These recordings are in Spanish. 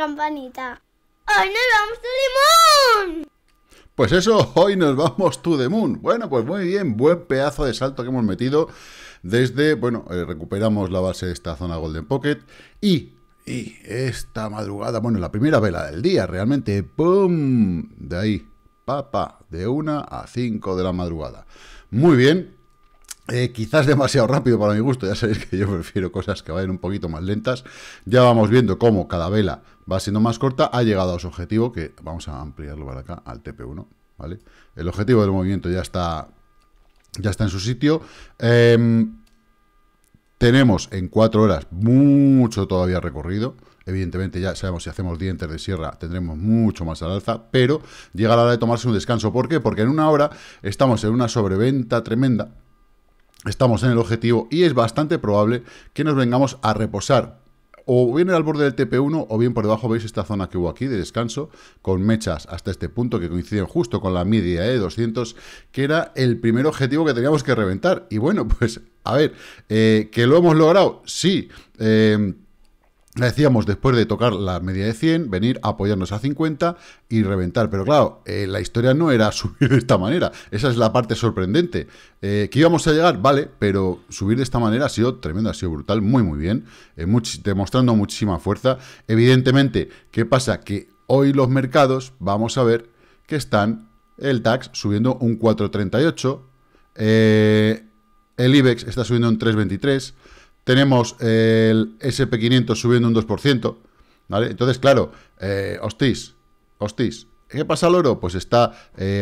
campanita. ¡Hoy nos vamos to the moon! Pues eso, hoy nos vamos to the moon. Bueno, pues muy bien, buen pedazo de salto que hemos metido desde... Bueno, recuperamos la base de esta zona Golden Pocket y esta madrugada, bueno, la primera vela del día, realmente, ¡pum! De ahí, papá, de 1 a 5 de la madrugada. Muy bien. Quizás demasiado rápido para mi gusto, ya sabéis que yo prefiero cosas que vayan un poquito más lentas. Ya vamos viendo cómo cada vela va siendo más corta, ha llegado a su objetivo, que vamos a ampliarlo para acá, al TP1, ¿vale? El objetivo del movimiento ya está en su sitio. Tenemos en 4 horas mucho todavía recorrido. Evidentemente ya sabemos, si hacemos dientes de sierra tendremos mucho más al alza, pero llega la hora de tomarse un descanso. ¿Por qué? Porque en 1 hora estamos en una sobreventa tremenda. Estamos en el objetivo y es bastante probable que nos vengamos a reposar o bien al borde del TP1 o bien por debajo. Veis esta zona que hubo aquí de descanso con mechas hasta este punto que coinciden justo con la media de 200, que era el primer objetivo que teníamos que reventar. Y bueno, pues a ver, ¿que lo hemos logrado? Sí. Decíamos, después de tocar la media de 100, venir a apoyarnos a 50 y reventar. Pero claro, la historia no era subir de esta manera. Esa es la parte sorprendente. Que íbamos a llegar, vale, pero subir de esta manera ha sido tremendo, ha sido brutal, muy, muy bien. Demostrando muchísima fuerza. Evidentemente, ¿qué pasa? Que hoy los mercados, vamos a ver, que están el DAX subiendo un 4,38. El IBEX está subiendo un 3,23. Tenemos el S&P 500 subiendo un 2%, ¿vale? Entonces, claro, hostis, ¿qué pasa al oro? Pues está,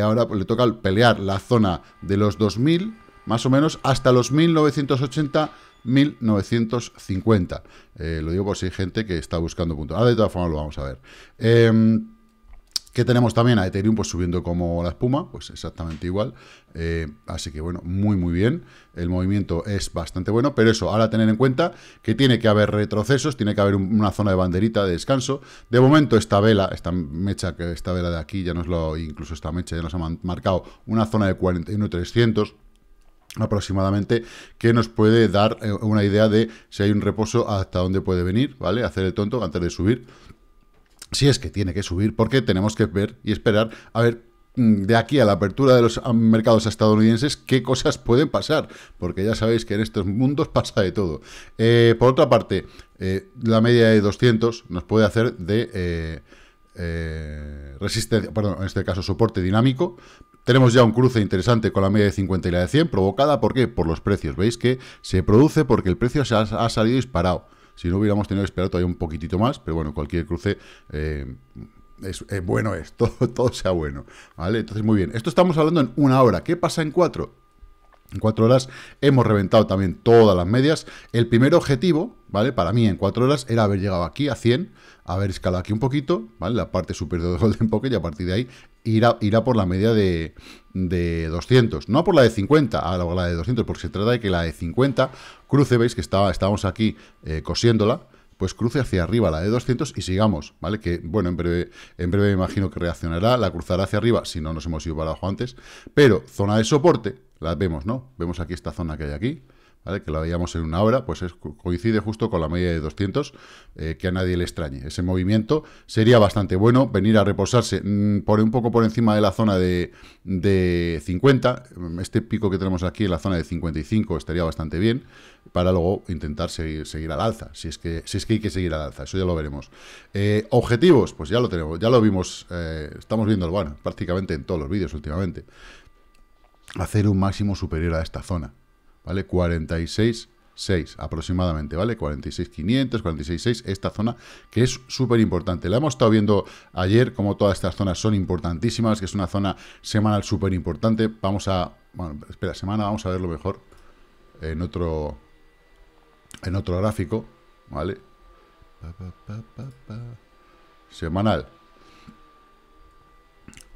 ahora le toca pelear la zona de los 2000, más o menos, hasta los 1980, 1950. Lo digo por si hay gente que está buscando puntos. Ahora, de todas formas, lo vamos a ver. Que tenemos también a Ethereum pues subiendo como la espuma, pues exactamente igual. Así que bueno, muy muy bien. El movimiento es bastante bueno, pero eso, ahora tener en cuenta que tiene que haber retrocesos, tiene que haber una zona de banderita de descanso. De momento esta vela, esta vela de aquí, ya nos lo, incluso esta mecha ya nos ha marcado una zona de 41.300 aproximadamente, que nos puede dar una idea de si hay un reposo hasta dónde puede venir, ¿vale? Hacer el tonto antes de subir. Si es que tiene que subir, porque tenemos que ver y esperar a ver de aquí a la apertura de los mercados estadounidenses qué cosas pueden pasar, porque ya sabéis que en estos mundos pasa de todo. Por otra parte, la media de 200 nos puede hacer de resistencia, perdón, en este caso soporte dinámico. Tenemos ya un cruce interesante con la media de 50 y la de 100, provocada, ¿por qué? Por los precios. Veis que se produce porque el precio ha salido disparado. Si no, hubiéramos tenido que esperar todavía un poquitito más, pero bueno, cualquier cruce es bueno, todo sea bueno, ¿vale? Entonces, muy bien. Esto estamos hablando en 1 hora. ¿Qué pasa en 4? En 4 horas hemos reventado también todas las medias. El primer objetivo, ¿vale? Para mí en 4 horas era haber llegado aquí a 100, haber escalado aquí un poquito, ¿vale? La parte superior de Golden Pocket, y a partir de ahí irá por la media de 200, no por la de 50, a la de 200, porque se trata de que la de 50 cruce, veis que estábamos aquí cosiéndola, pues cruce hacia arriba la de 200 y sigamos, ¿vale? Que, bueno, en breve me imagino que reaccionará, la cruzará hacia arriba, si no nos hemos ido para abajo antes, pero zona de soporte, la vemos, ¿no? Vemos aquí esta zona que hay aquí, ¿vale? Que la veíamos en 1 hora, pues coincide justo con la media de 200, que a nadie le extrañe. Ese movimiento sería bastante bueno, venir a reposarse por un poco por encima de la zona de 50, este pico que tenemos aquí en la zona de 55 estaría bastante bien, para luego intentar seguir al alza, si es que hay que seguir al alza, eso ya lo veremos. Objetivos, pues ya lo tenemos, ya lo vimos, estamos viendo, bueno, prácticamente en todos los vídeos últimamente, hacer un máximo superior a esta zona, ¿vale? 46,6 aproximadamente, ¿vale? 46,500, 46,6, esta zona que es súper importante. La hemos estado viendo ayer, como todas estas zonas son importantísimas, que es una zona semanal súper importante. Vamos a... Bueno, espera, semana, vamos a verlo mejor en otro gráfico, ¿vale? Semanal.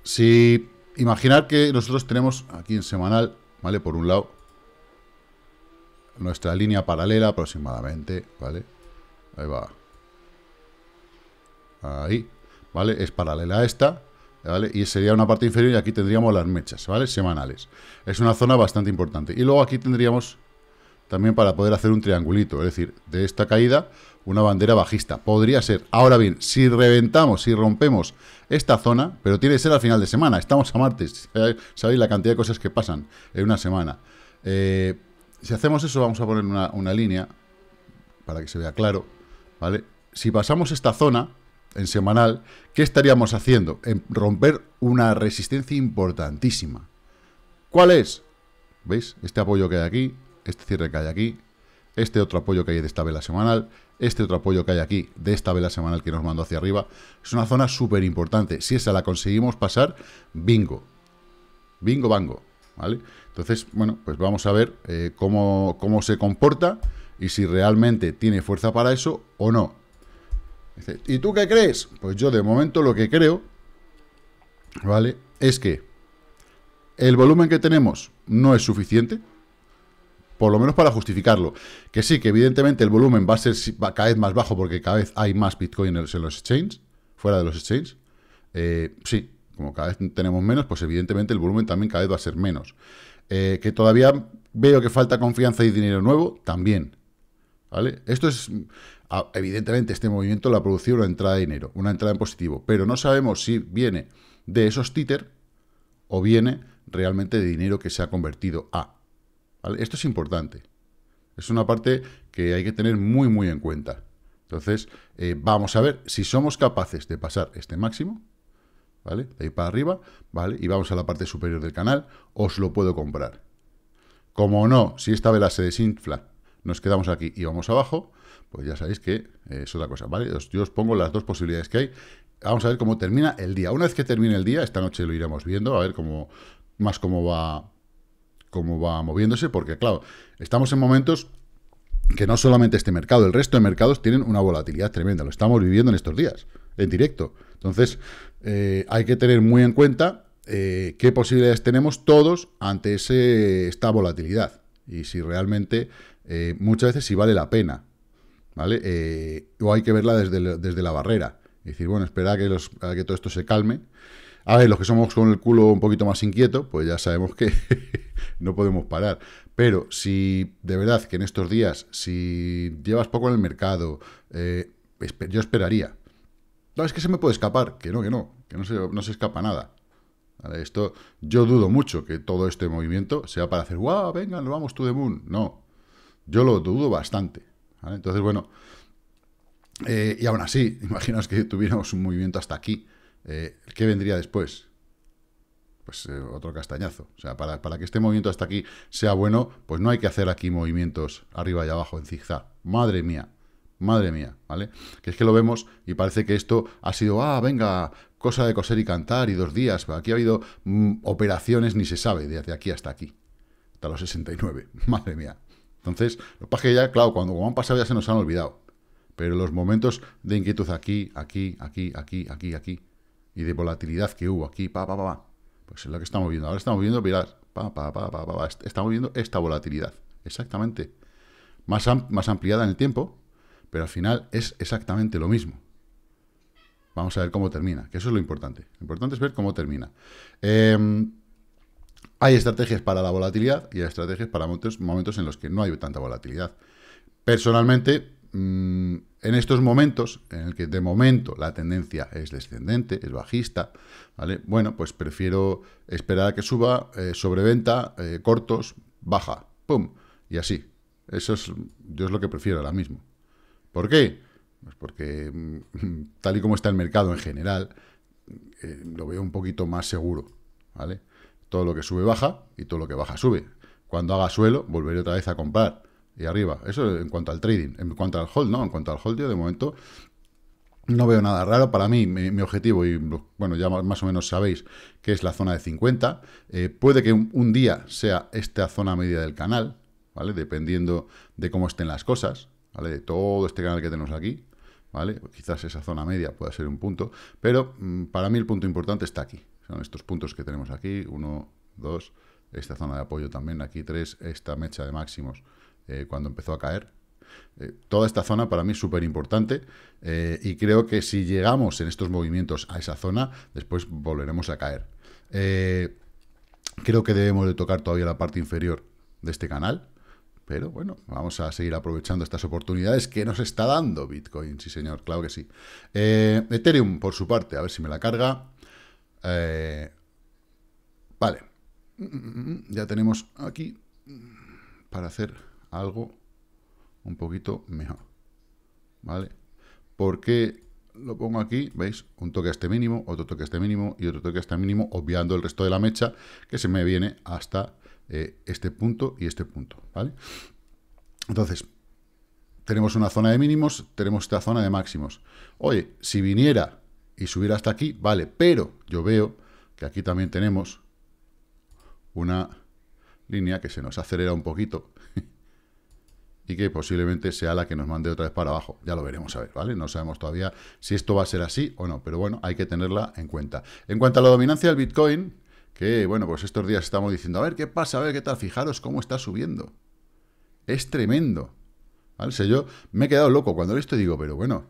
Si... Imaginar que nosotros tenemos aquí en semanal, ¿vale? Por un lado, nuestra línea paralela aproximadamente, ¿vale? Ahí va. Ahí, ¿vale? Es paralela a esta, ¿vale? Y sería una parte inferior y aquí tendríamos las mechas, ¿vale? Semanales. Es una zona bastante importante. Y luego aquí tendríamos también para poder hacer un triangulito, es decir, de esta caída una bandera bajista, podría ser. Ahora bien, si reventamos, si rompemos esta zona, pero tiene que ser al final de semana, estamos a martes, sabéis la cantidad de cosas que pasan en una semana. Si hacemos eso, vamos a poner una línea para que se vea claro, ¿vale? Si pasamos esta zona en semanal, ¿qué estaríamos haciendo? En romper una resistencia importantísima. ¿Cuál es? ¿Veis? Este apoyo que hay aquí, este cierre que hay aquí, este otro apoyo que hay de esta vela semanal, este otro apoyo que hay aquí de esta vela semanal que nos mandó hacia arriba. Es una zona súper importante. Si esa la conseguimos pasar, bingo. Bingo, bango. ¿Vale? Entonces, bueno, pues vamos a ver cómo se comporta y si realmente tiene fuerza para eso o no. ¿Y tú qué crees? Pues yo de momento lo que creo, ¿vale? Es que el volumen que tenemos no es suficiente, por lo menos para justificarlo. Que sí, que evidentemente el volumen va a ser cada vez más bajo porque cada vez hay más bitcoiners en los exchanges, fuera de los exchanges. Sí, como cada vez tenemos menos, pues evidentemente el volumen también cada vez va a ser menos. Que todavía veo que falta confianza y dinero nuevo, también. ¿Vale? Esto es, evidentemente, este movimiento la producción una entrada de dinero, una entrada en positivo, pero no sabemos si viene de esos títer o viene realmente de dinero que se ha convertido a. ¿Vale? Esto es importante. Es una parte que hay que tener muy, muy en cuenta. Entonces, vamos a ver si somos capaces de pasar este máximo, ¿vale? De ahí para arriba, ¿vale? Y vamos a la parte superior del canal, os lo puedo comprar. Como no, si esta vela se desinfla, nos quedamos aquí y vamos abajo, pues ya sabéis que es otra cosa, ¿vale? Yo os pongo las dos posibilidades que hay. Vamos a ver cómo termina el día. Una vez que termine el día, esta noche lo iremos viendo, a ver cómo va moviéndose, porque, claro, estamos en momentos que no solamente este mercado, el resto de mercados tienen una volatilidad tremenda, lo estamos viviendo en estos días, en directo. Entonces, hay que tener muy en cuenta qué posibilidades tenemos todos ante esta volatilidad. Y si realmente, muchas veces, si vale la pena, ¿vale? O hay que verla desde la barrera. Y decir, bueno, espera a que todo esto se calme. A ver, los que somos con el culo un poquito más inquieto, pues ya sabemos que no podemos parar. Pero si, de verdad, que en estos días, si llevas poco en el mercado, yo esperaría. No, es que se me puede escapar. Que no se escapa nada. ¿Vale? Esto, yo dudo mucho que todo este movimiento sea para hacer, ¡guau, venga, nos vamos to the moon! No, yo lo dudo bastante. ¿Vale? Entonces, bueno, y aún así, imaginaos que tuviéramos un movimiento hasta aquí. ¿Qué vendría después? Pues otro castañazo. O sea, para que este movimiento hasta aquí sea bueno, pues no hay que hacer aquí movimientos arriba y abajo en zigzag. ¡Madre mía! Madre mía, ¿vale? Que es que lo vemos y parece que esto ha sido, venga, cosa de coser y cantar y 2 días. Aquí ha habido operaciones, ni se sabe, desde aquí hasta aquí, hasta los 69. Madre mía. Entonces, lo que pasa es que ya, claro, cuando han pasado ya se nos han olvidado. Pero los momentos de inquietud aquí, aquí, aquí, aquí, aquí, aquí, y de volatilidad que hubo aquí, pues es lo que estamos viendo. Ahora estamos viendo, mirad, estamos viendo esta volatilidad, exactamente. Más ampliada en el tiempo, pero al final es exactamente lo mismo. Vamos a ver cómo termina, que eso es lo importante. Lo importante es ver cómo termina. Hay estrategias para la volatilidad y hay estrategias para momentos en los que no hay tanta volatilidad. Personalmente, en estos momentos, en el que de momento la tendencia es descendente, es bajista, ¿vale? Bueno, pues prefiero esperar a que suba, sobreventa, cortos, baja, pum, y así. Eso es, yo es lo que prefiero ahora mismo. ¿Por qué? Pues porque tal y como está el mercado en general, lo veo un poquito más seguro, ¿vale? Todo lo que sube baja y todo lo que baja sube. Cuando haga suelo, volveré otra vez a comprar y arriba. Eso en cuanto al trading. En cuanto al hold, no. En cuanto al hold, yo de momento no veo nada raro. Para mí, mi objetivo, y bueno, ya más o menos sabéis que es la zona de 50. Puede que un día sea esta zona media del canal, ¿vale? Dependiendo de cómo estén las cosas, ¿vale? De todo este canal que tenemos aquí, ¿vale? Quizás esa zona media pueda ser un punto, pero para mí el punto importante está aquí. Son estos puntos que tenemos aquí, 1, 2, esta zona de apoyo también, aquí 3, esta mecha de máximos cuando empezó a caer. Toda esta zona para mí es súper importante y creo que si llegamos en estos movimientos a esa zona, después volveremos a caer. Creo que debemos de tocar todavía la parte inferior de este canal, Pero bueno, vamos a seguir aprovechando estas oportunidades que nos está dando Bitcoin. Sí, señor, claro que sí. Ethereum, por su parte, a ver si me la carga. Vale. Ya tenemos aquí para hacer algo un poquito mejor. ¿Vale? Porque lo pongo aquí, ¿veis? Un toque a este mínimo, otro toque a este mínimo y otro toque a este mínimo, obviando el resto de la mecha que se me viene hasta este punto y este punto, ¿vale? Entonces, tenemos una zona de mínimos, tenemos esta zona de máximos. Oye, si viniera y subiera hasta aquí, vale, pero yo veo que aquí también tenemos una línea que se nos acelera un poquito y que posiblemente sea la que nos mande otra vez para abajo. Ya lo veremos, a ver, ¿vale? No sabemos todavía si esto va a ser así o no, pero bueno, hay que tenerla en cuenta. En cuanto a la dominancia del Bitcoin, que bueno, pues estos días estamos diciendo, a ver qué pasa, a ver qué tal, fijaros cómo está subiendo. Es tremendo, ¿vale? O sea, yo me he quedado loco cuando esto digo, pero bueno,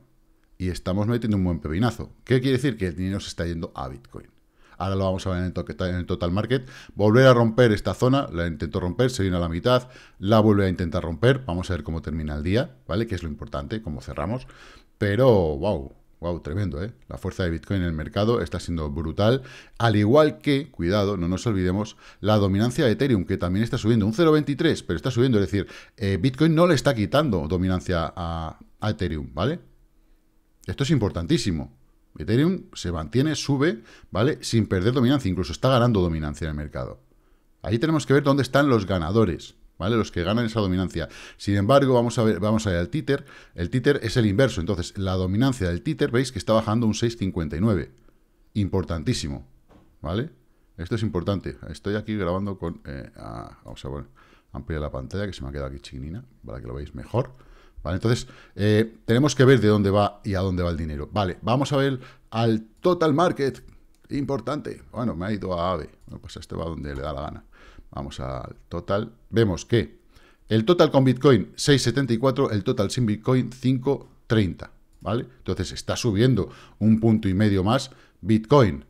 y estamos metiendo un buen pepinazo. ¿Qué quiere decir? Que el dinero se está yendo a Bitcoin. Ahora lo vamos a ver en el Total Market. Volver a romper esta zona, la intentó romper, se vino a la mitad, la vuelve a intentar romper. Vamos a ver cómo termina el día, ¿vale? Que es lo importante, cómo cerramos. Pero, wow, tremendo, ¿eh? La fuerza de Bitcoin en el mercado está siendo brutal. Al igual que, cuidado, no nos olvidemos, la dominancia de Ethereum, que también está subiendo. Un 0,23, pero está subiendo. Es decir, Bitcoin no le está quitando dominancia a Ethereum, ¿vale? Esto es importantísimo. Ethereum se mantiene, sube, ¿vale? Sin perder dominancia, incluso está ganando dominancia en el mercado. Ahí tenemos que ver dónde están los ganadores, ¿vale? Los que ganan esa dominancia. Sin embargo, vamos a ver al Tether. El Tether es el inverso, entonces la dominancia del Tether, veis que está bajando un 6,59. Importantísimo, ¿vale? Esto es importante. Estoy aquí grabando con... vamos a ver, ampliar la pantalla que se me ha quedado aquí chiquinina, para que lo veáis mejor. Vale, entonces, tenemos que ver de dónde va y a dónde va el dinero. Vale, vamos a ver al Total Market. Importante. Bueno, me ha ido a AVE. Bueno, pues este va donde le da la gana. Vamos al Total. Vemos que el Total con Bitcoin, 6,74. El Total sin Bitcoin, 5,30. ¿Vale? Entonces, está subiendo 1,5 puntos más Bitcoin,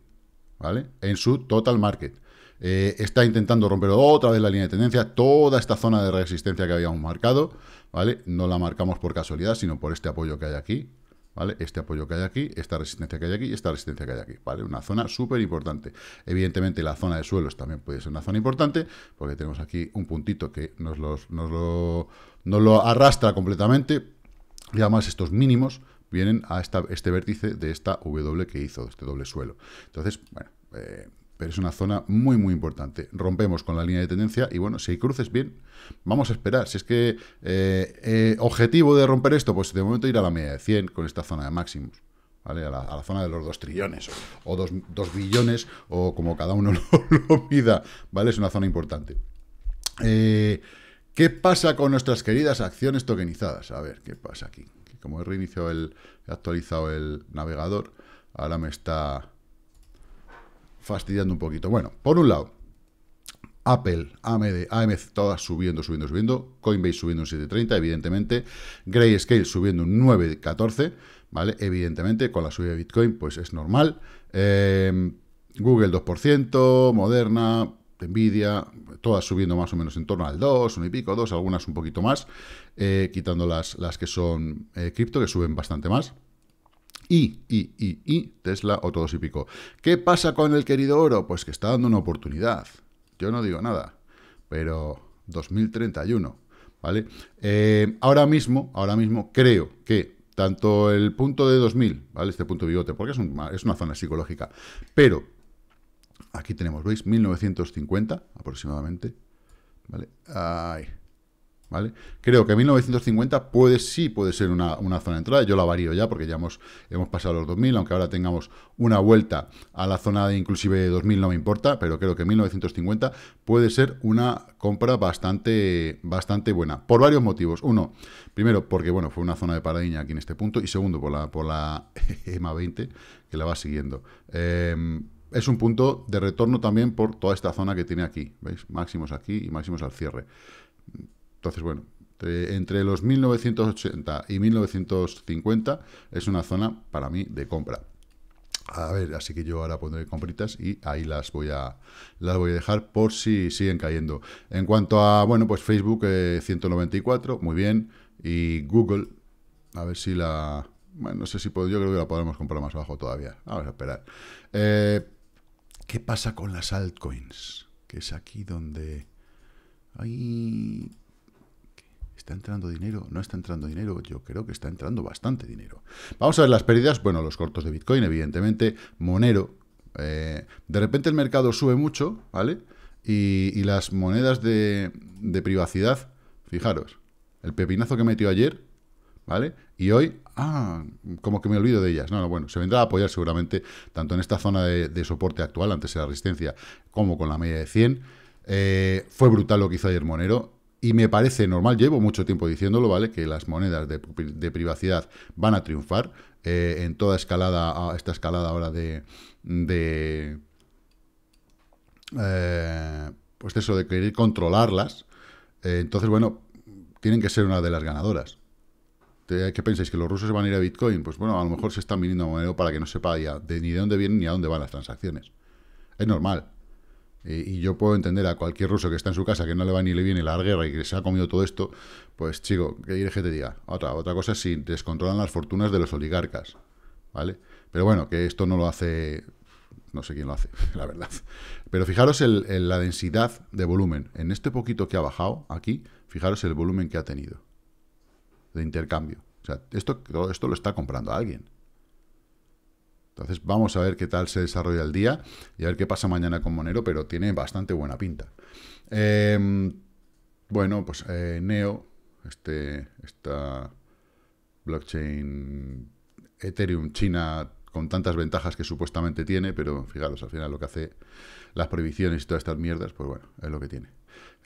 ¿vale? En su Total Market. Está intentando romper otra vez la línea de tendencia, toda esta zona de resistencia que habíamos marcado, ¿vale? No la marcamos por casualidad, sino por este apoyo que hay aquí, ¿vale? Este apoyo que hay aquí, esta resistencia que hay aquí y esta resistencia que hay aquí, ¿vale? Una zona súper importante. Evidentemente, la zona de suelos también puede ser una zona importante, porque tenemos aquí un puntito que nos lo arrastra completamente, y además estos mínimos vienen a este vértice de esta W que hizo, este doble suelo. Entonces, bueno... pero es una zona muy, muy importante. Rompemos con la línea de tendencia y, bueno, si hay cruces, bien, vamos a esperar. Si es que objetivo de romper esto, pues de momento ir a la media de 100 con esta zona de máximos, ¿vale? A la zona de los 2 trillones o 2 billones o como cada uno lo mida, ¿vale? Es una zona importante. ¿Qué pasa con nuestras queridas acciones tokenizadas? A ver, ¿qué pasa aquí? Que como he reiniciado he actualizado el navegador, ahora me está... fastidiando un poquito. Bueno, por un lado, Apple, AMD, AMC, todas subiendo. Coinbase subiendo un 7,30, evidentemente. Grayscale subiendo un 9,14, ¿vale? Evidentemente, con la subida de Bitcoin, pues es normal. Google 2%, Moderna, Nvidia, todas subiendo más o menos en torno al 2, 1 y pico, 2, algunas un poquito más, quitando las que son cripto, que suben bastante más. Y Tesla, otro 2 y pico. ¿Qué pasa con el querido oro? Pues que está dando una oportunidad. Yo no digo nada, pero 2031, ¿vale? Ahora mismo creo que tanto el punto de 2000, ¿vale? Este punto de bigote, porque es una zona psicológica, pero aquí tenemos, ¿veis? 1950 aproximadamente, ¿vale? Ahí. ¿Vale? Creo que 1950 puede ser una zona de entrada. Yo la varío ya porque ya hemos pasado los 2000, aunque ahora tengamos una vuelta a la zona de inclusive 2000 no me importa, pero creo que 1950 puede ser una compra bastante buena, por varios motivos. Uno, primero, porque bueno, fue una zona de paradiña aquí en este punto, y segundo, por la EMA20 que la va siguiendo. Es un punto de retorno también por toda esta zona que tiene aquí, ¿veis? Máximos aquí y máximos al cierre. Entonces, bueno, entre los 1980 y 1950 es una zona, para mí, de compra. A ver, así que yo ahora pondré compritas y ahí las voy a dejar por si siguen cayendo. En cuanto a, bueno, pues Facebook 194, muy bien. Y Google, a ver si la... Bueno, no sé si puedo, yo creo que la podremos comprar más abajo todavía. Vamos a esperar. ¿Qué pasa con las altcoins? Que es aquí donde... Ay, ¿está entrando dinero? ¿No está entrando dinero? Yo creo que está entrando bastante dinero. Vamos a ver las pérdidas. Bueno, los cortos de Bitcoin, evidentemente. Monero. De repente el mercado sube mucho, ¿vale? Y las monedas de privacidad, fijaros, el pepinazo que metió ayer, ¿vale? Y hoy, como que me olvido de ellas. No, bueno, se vendrá a apoyar seguramente, tanto en esta zona de soporte actual, antes era resistencia, como con la media de 100. Fue brutal lo que hizo ayer Monero. Y me parece normal, llevo mucho tiempo diciéndolo, ¿vale? Que las monedas de privacidad van a triunfar en toda escalada, esta escalada ahora pues eso, de querer controlarlas. Entonces, bueno, tienen que ser una de las ganadoras. ¿Qué pensáis? ¿Que los rusos se van a ir a Bitcoin? Pues bueno, a lo mejor se están viniendo a Monero para que no sepa ni de dónde vienen ni a dónde van las transacciones. Es normal. Y yo puedo entender a cualquier ruso que está en su casa, que no le va ni le viene la guerra y que se ha comido todo esto, pues chico, que diré que te diga. Otra cosa es si descontrolan las fortunas de los oligarcas, ¿vale? Pero bueno, que esto no lo hace, no sé quién lo hace, la verdad. Pero fijaros la densidad de volumen. En este poquito que ha bajado aquí, fijaros el volumen que ha tenido de intercambio. O sea, esto lo está comprando a alguien. Entonces vamos a ver qué tal se desarrolla el día y a ver qué pasa mañana con Monero, pero tiene bastante buena pinta. Bueno, pues NEO, esta blockchain Ethereum China con tantas ventajas que supuestamente tiene, pero fijaros, al final lo que hace las prohibiciones y todas estas mierdas, pues bueno, es lo que tiene.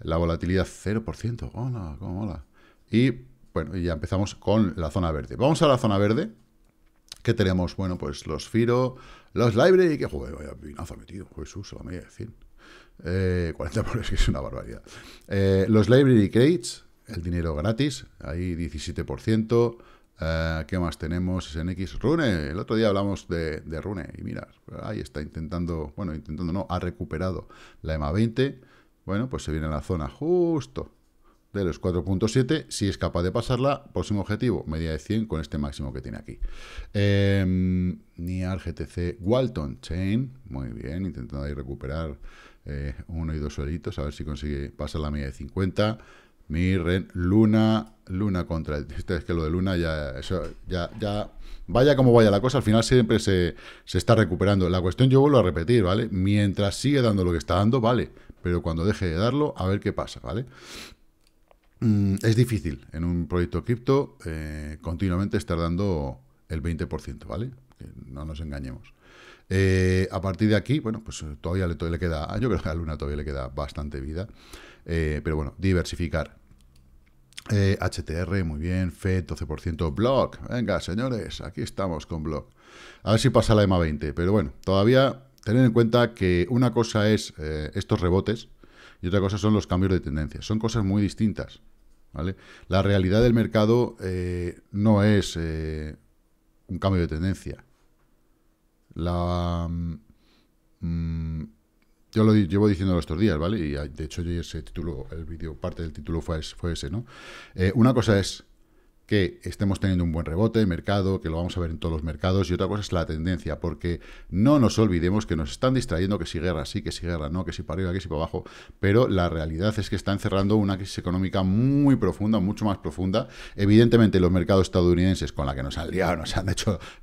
La volatilidad 0%, hola, cómo mola. Y bueno, ya empezamos con la zona verde. Vamos a la zona verde. ¿Qué tenemos? Bueno, pues los Firo, los Library, que joder, vaya pinazo metido, Jesús, a la media de 100. 40 dólares, que es una barbaridad. Los Library Crates, el dinero gratis, ahí 17%. ¿Qué más tenemos? SNX, Rune, el otro día hablamos de Rune, y mira, ahí está ha recuperado la EMA20. Bueno, pues se viene a la zona justo de los 4.7, si es capaz de pasarla, próximo objetivo, media de 100 con este máximo que tiene aquí. NEAR, GTC, Walton Chain, muy bien, intentando ahí recuperar uno y dos suelitos, a ver si consigue pasar la media de 50. NEAR, Luna contra el... Es que lo de Luna ya vaya como vaya la cosa, al final siempre se está recuperando. La cuestión, yo vuelvo a repetir, ¿vale? Mientras sigue dando lo que está dando, vale, pero cuando deje de darlo, a ver qué pasa, ¿vale? Es difícil en un proyecto cripto continuamente estar dando el 20%, ¿vale? Que no nos engañemos. A partir de aquí, bueno, pues todavía le queda, yo creo que a Luna todavía le queda bastante vida, pero bueno, diversificar. HTR, muy bien, FED, 12%, Block, venga señores, aquí estamos con Block. A ver si pasa la EMA20, pero bueno, todavía tener en cuenta que una cosa es estos rebotes, y otra cosa son los cambios de tendencia. Son cosas muy distintas, ¿vale? La realidad del mercado no es un cambio de tendencia. Yo lo llevo diciendo estos días, ¿vale? Y de hecho yo ese título, el vídeo, parte del título fue ese, ¿no? Una cosa es que estemos teniendo un buen rebote de mercado, que lo vamos a ver en todos los mercados, y otra cosa es la tendencia, porque no nos olvidemos que nos están distrayendo, que si guerra sí, que si guerra no, que si para arriba, que si para abajo, pero la realidad es que está encerrando una crisis económica muy profunda, mucho más profunda. Evidentemente los mercados estadounidenses, con la que nos han liado,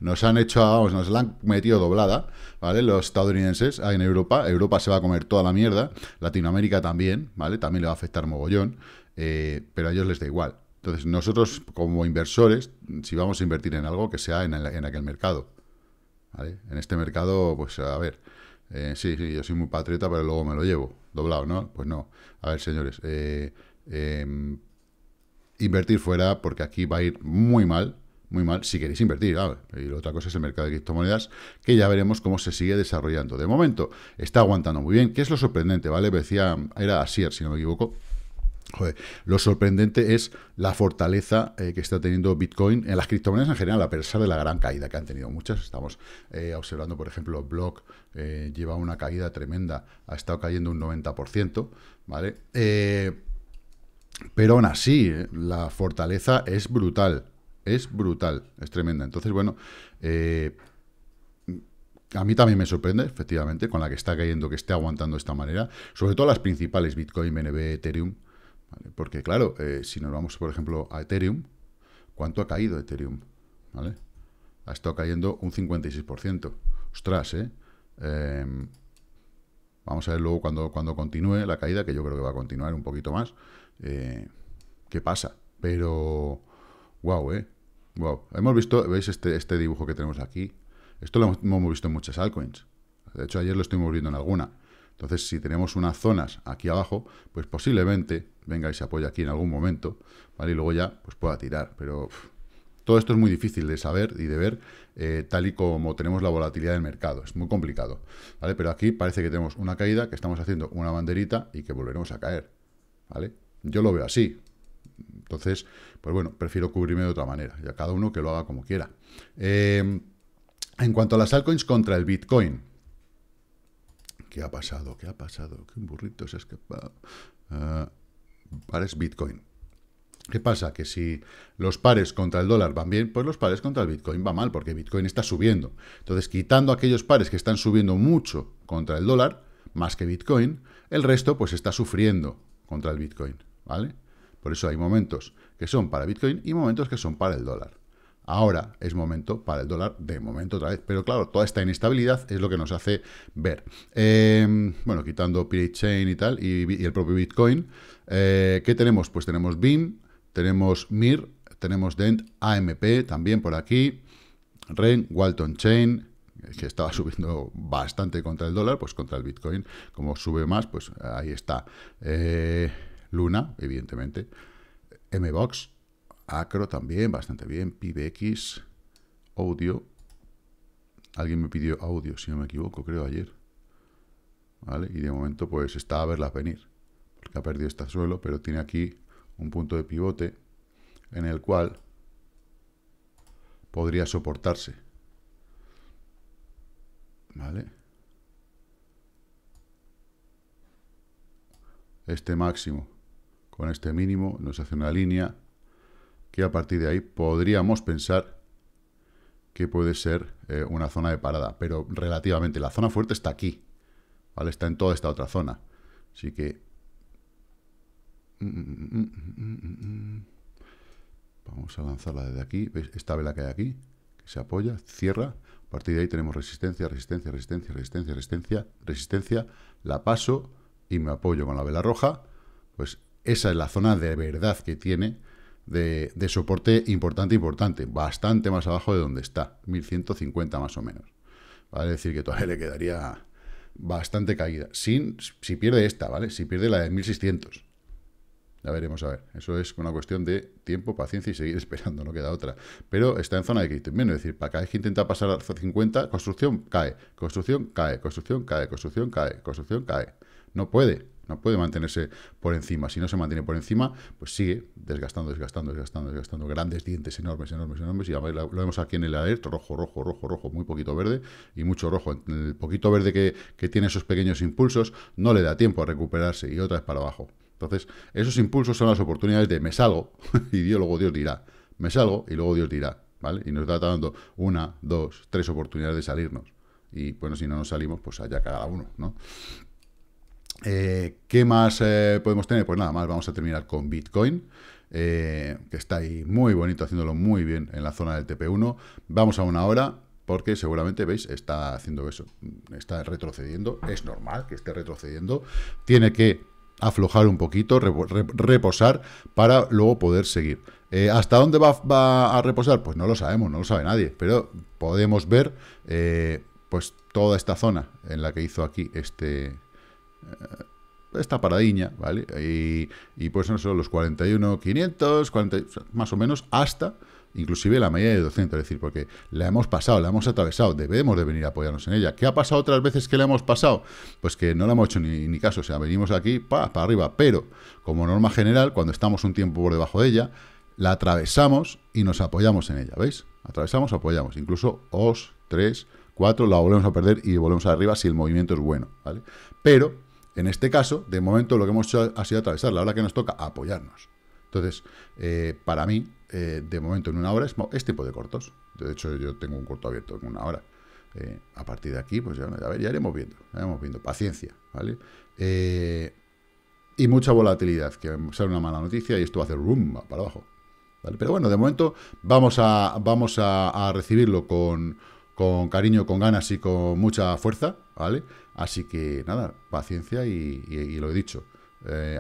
nos la han metido doblada, ¿vale? Los estadounidenses, en Europa se va a comer toda la mierda, Latinoamérica también, ¿vale? También le va a afectar mogollón, pero a ellos les da igual. Entonces, nosotros como inversores, si vamos a invertir en algo, que sea en aquel mercado, ¿vale? En este mercado, pues a ver, sí, yo soy muy patriota, pero luego me lo llevo doblado, ¿no? Pues no. A ver, señores, invertir fuera, porque aquí va a ir muy mal, muy mal, si queréis invertir, ¿vale? Y la otra cosa es el mercado de criptomonedas, que ya veremos cómo se sigue desarrollando. De momento, está aguantando muy bien, que es lo sorprendente, ¿vale? Decía, era Asier, si no me equivoco, Joder, lo sorprendente es la fortaleza que está teniendo Bitcoin en las criptomonedas en general, a pesar de la gran caída que han tenido muchas. Estamos observando, por ejemplo, Block lleva una caída tremenda, ha estado cayendo un 90%, ¿vale? Pero aún así, la fortaleza es brutal, es tremenda. Entonces, bueno, a mí también me sorprende, efectivamente, con la que está cayendo, que esté aguantando de esta manera, sobre todo las principales, Bitcoin, BNB, Ethereum. Porque, claro, si nos vamos, por ejemplo, a Ethereum, ¿cuánto ha caído Ethereum? ¿Vale? Ha estado cayendo un 56%. Ostras, ¿eh? Vamos a ver luego cuando continúe la caída, que yo creo que va a continuar un poquito más. ¿Qué pasa? Pero, wow, ¿eh? Wow. Hemos visto, ¿veis este dibujo que tenemos aquí? Esto lo hemos visto en muchas altcoins. De hecho, ayer lo estuvimos viendo en alguna. Entonces, si tenemos unas zonas aquí abajo, pues posiblemente venga y se apoya aquí en algún momento, ¿vale? Y luego ya pues pueda tirar, pero todo esto es muy difícil de saber y de ver, tal y como tenemos la volatilidad del mercado, es muy complicado, ¿vale? Pero aquí parece que tenemos una caída, que estamos haciendo una banderita y que volveremos a caer, ¿vale? Yo lo veo así. Entonces, pues bueno, prefiero cubrirme de otra manera, y a cada uno que lo haga como quiera. En cuanto a las altcoins contra el Bitcoin, ¿qué ha pasado? ¿Qué ha pasado? ¿Qué un burrito se ha escapado? Pares Bitcoin. ¿Qué pasa? Que si los pares contra el dólar van bien, pues los pares contra el Bitcoin va mal, porque Bitcoin está subiendo. Entonces, quitando aquellos pares que están subiendo mucho contra el dólar, más que Bitcoin, el resto pues está sufriendo contra el Bitcoin, ¿vale? Por eso hay momentos que son para Bitcoin y momentos que son para el dólar. Ahora es momento para el dólar, de momento otra vez. Pero claro, toda esta inestabilidad es lo que nos hace ver. Bueno, quitando Pirate Chain y tal, y el propio Bitcoin, ¿qué tenemos? Pues tenemos BIM, tenemos NEAR, tenemos DENT, AMP también por aquí, REN, Walton Chain, que estaba subiendo bastante contra el dólar, pues contra el Bitcoin. Como sube más, pues ahí está. Luna, evidentemente, MBOX, Acro también, bastante bien, PBX, Audio, alguien me pidió Audio, si no me equivoco, creo ayer, ¿vale? Y de momento pues está a verlas venir, porque ha perdido este suelo, pero tiene aquí un punto de pivote en el cual podría soportarse, ¿vale? Este máximo con este mínimo nos hace una línea que a partir de ahí podríamos pensar que puede ser una zona de parada, pero relativamente. La zona fuerte está aquí, ¿vale? Está en toda esta otra zona. Así que vamos a lanzarla desde aquí. ¿Veis esta vela que hay aquí? Que se apoya, cierra. A partir de ahí tenemos resistencia, resistencia, resistencia, resistencia, resistencia, resistencia. La paso y me apoyo con la vela roja. Pues esa es la zona de verdad que tiene de soporte importante, bastante más abajo de donde está, 1150 más o menos, ¿vale? Es decir, que todavía le quedaría bastante caída, si pierde esta, ¿vale? Si pierde la de 1600, ya veremos, a ver, eso es una cuestión de tiempo, paciencia y seguir esperando, no queda otra, pero está en zona de crítico, es decir, para cada vez que intenta pasar a 50, construcción cae, construcción cae, construcción cae, construcción cae, construcción cae, no puede. No puede mantenerse por encima. Si no se mantiene por encima, pues sigue desgastando, desgastando. Grandes dientes enormes. Y además lo vemos aquí en el alerta, rojo, muy poquito verde y mucho rojo. El poquito verde que tiene esos pequeños impulsos no le da tiempo a recuperarse y otra vez para abajo. Entonces, esos impulsos son las oportunidades de me salgo y luego Dios dirá. Me salgo y luego Dios dirá, ¿vale? Y nos está dando una, dos, tres oportunidades de salirnos. Y bueno, si no nos salimos, pues allá cada uno, ¿no? ¿Qué más podemos tener? Pues nada más, vamos a terminar con Bitcoin, que está ahí muy bonito, haciéndolo muy bien en la zona del TP1. Vamos a una hora, porque seguramente, veis, está haciendo eso, está retrocediendo, es normal que esté retrocediendo, tiene que aflojar un poquito, reposar, para luego poder seguir. ¿Hasta dónde va a reposar? Pues no lo sabemos, no lo sabe nadie, pero podemos ver pues toda esta zona en la que hizo aquí esta paradiña, ¿vale? Y pues no son los 41.500, más o menos, hasta inclusive la media de 200, es decir, porque la hemos pasado, la hemos atravesado, debemos de venir a apoyarnos en ella. ¿Qué ha pasado otras veces que la hemos pasado? Pues que no la hemos hecho ni caso, o sea, venimos aquí, para arriba, pero como norma general, cuando estamos un tiempo por debajo de ella, la atravesamos y nos apoyamos en ella, ¿veis? Atravesamos, apoyamos, incluso 2, 3, 4, la volvemos a perder y volvemos arriba si el movimiento es bueno, ¿vale? Pero, en este caso, de momento lo que hemos hecho ha sido atravesarla, ahora que nos toca apoyarnos. Entonces, para mí, de momento en una hora es tiempo de cortos. De hecho, yo tengo un corto abierto en una hora. A partir de aquí, pues ya iremos viendo. Ya iremos viendo. Paciencia, ¿vale? Y mucha volatilidad, que sale una mala noticia y esto va a hacer rumba para abajo, ¿vale? Pero bueno, de momento vamos a recibirlo con cariño, con ganas y con mucha fuerza, ¿vale? Así que nada, paciencia y lo he dicho.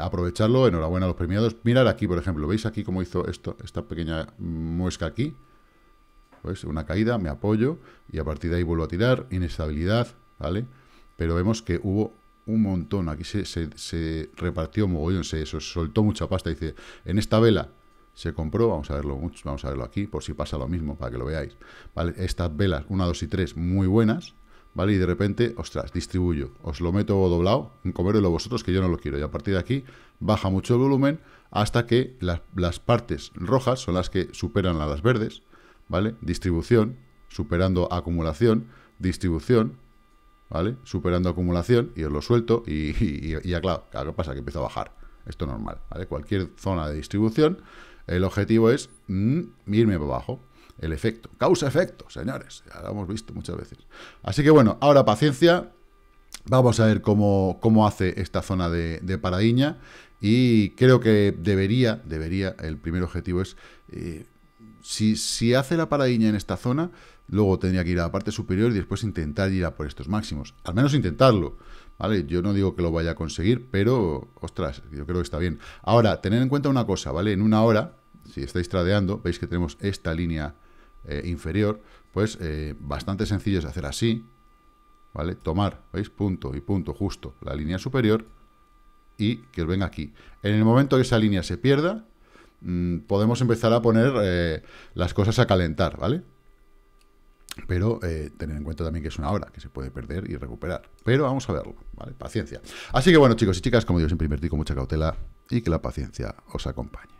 Aprovecharlo, enhorabuena a los premiados. Mirad aquí, por ejemplo, ¿veis aquí cómo hizo esto, esta pequeña muesca aquí? Pues una caída, me apoyo y a partir de ahí vuelvo a tirar, inestabilidad, ¿vale? Pero vemos que hubo un montón, aquí se repartió mogollón, se soltó mucha pasta, dice, en esta vela se compró, vamos a verlo aquí, por si pasa lo mismo, para que lo veáis, ¿vale? Estas velas, 1, 2 y 3, muy buenas, ¿vale? Y de repente, ostras, distribuyo, os lo meto doblado, coméroslo vosotros que yo no lo quiero. Y a partir de aquí, baja mucho el volumen hasta que las partes rojas son las que superan a las verdes, ¿vale? Distribución, superando acumulación, distribución, ¿vale? Superando acumulación, y os lo suelto y ya claro, ¿qué pasa? Que empieza a bajar. Esto es normal, ¿vale? Cualquier zona de distribución, el objetivo es irme para abajo. El efecto, causa-efecto, señores, ya lo hemos visto muchas veces. Así que bueno, ahora paciencia, vamos a ver cómo hace esta zona de paradiña y creo que debería, el primer objetivo es, si hace la paradiña en esta zona, luego tendría que ir a la parte superior y después intentar ir a por estos máximos, al menos intentarlo, ¿vale? Yo no digo que lo vaya a conseguir, pero, ostras, yo creo que está bien. Ahora, tened en cuenta una cosa, ¿vale? En una hora, si estáis tradeando, veis que tenemos esta línea inferior, pues bastante sencillo es hacer así, ¿vale? Tomar, ¿veis? Punto y punto, justo la línea superior y que os venga aquí. En el momento que esa línea se pierda, podemos empezar a poner las cosas a calentar, ¿vale? Pero tener en cuenta también que es una hora, que se puede perder y recuperar. Pero vamos a verlo, ¿vale? Paciencia. Así que bueno, chicos y chicas, como digo, siempre invertid con mucha cautela y que la paciencia os acompañe.